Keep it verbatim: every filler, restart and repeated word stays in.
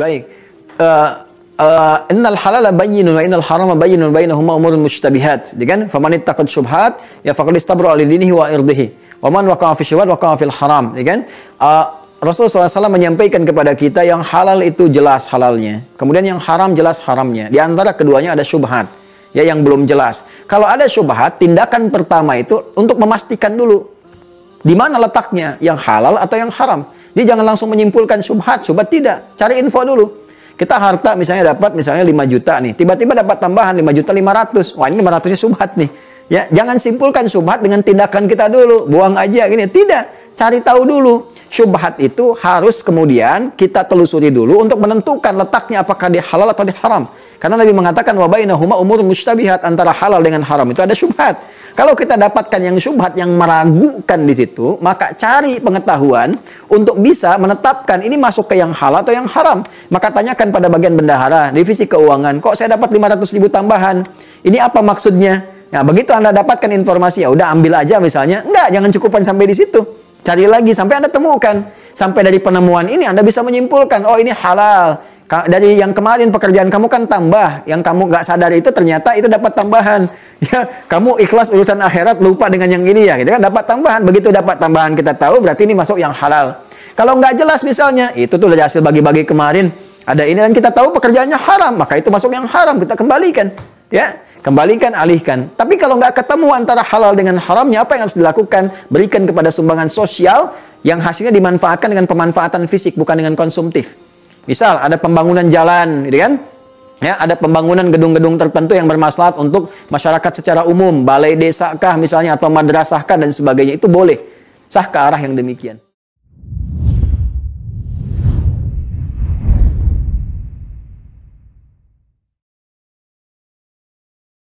Baik. Uh, Uh, innal halala bayyinun wa innal harama bayyinun bainahuma umurun mushtabihat. Jadi kan faman ittaqa syubhat ya faqad istabra li dinihi wa irdihi. Wa man waqa'a fi syubhat waqa'a fil haram. Jadi kan uh, Rasulullah shallallahu alaihi wasallam menyampaikan kepada kita yang halal itu jelas halalnya. Kemudian yang haram jelas haramnya. Di antara keduanya ada syubhat, ya yang belum jelas. Kalau ada syubhat, tindakan pertama itu untuk memastikan dulu di mana letaknya, yang halal atau yang haram. Jadi jangan langsung menyimpulkan syubhat, syubhat tidak. Cari info dulu. Kita harta misalnya dapat misalnya lima juta nih. Tiba-tiba dapat tambahan lima juta lima ratus. Wah, ini lima ratus-nya syubhat nih. Ya, jangan simpulkan syubhat dengan tindakan kita dulu. Buang aja gini. Tidak. Cari tahu dulu. Syubhat itu harus kemudian kita telusuri dulu untuk menentukan letaknya apakah dia halal atau dia haram. Karena Nabi mengatakan wa bainahuma umur mushtabihat, antara halal dengan haram itu ada syubhat. Kalau kita dapatkan yang syubhat yang meragukan di situ, maka cari pengetahuan untuk bisa menetapkan ini masuk ke yang halal atau yang haram. Maka tanyakan pada bagian bendahara, divisi keuangan, kok saya dapat lima ratus ribu tambahan? Ini apa maksudnya? Nah, begitu Anda dapatkan informasi, ya udah ambil aja misalnya. Enggak, jangan cukupan sampai di situ. Cari lagi sampai Anda temukan. Sampai dari penemuan ini Anda bisa menyimpulkan, oh ini halal. Dari yang kemarin pekerjaan kamu kan tambah, yang kamu nggak sadar itu ternyata itu dapat tambahan. Ya, kamu ikhlas urusan akhirat lupa dengan yang ini ya, gitu kan dapat tambahan. Begitu dapat tambahan kita tahu berarti ini masuk yang halal. Kalau nggak jelas misalnya itu tuh dari hasil bagi-bagi kemarin ada ini dan kita tahu pekerjaannya haram, maka itu masuk yang haram, kita kembalikan. Ya, kembalikan, alihkan. Tapi kalau nggak ketemu antara halal dengan haramnya, apa yang harus dilakukan? Berikan kepada sumbangan sosial yang hasilnya dimanfaatkan dengan pemanfaatan fisik, bukan dengan konsumtif. Misal, ada pembangunan jalan, gitu kan? Ya, ada pembangunan gedung-gedung tertentu yang bermaslahat untuk masyarakat secara umum, balai desa kah misalnya, atau madrasah kah, dan sebagainya. Itu boleh. Sah ke arah yang demikian.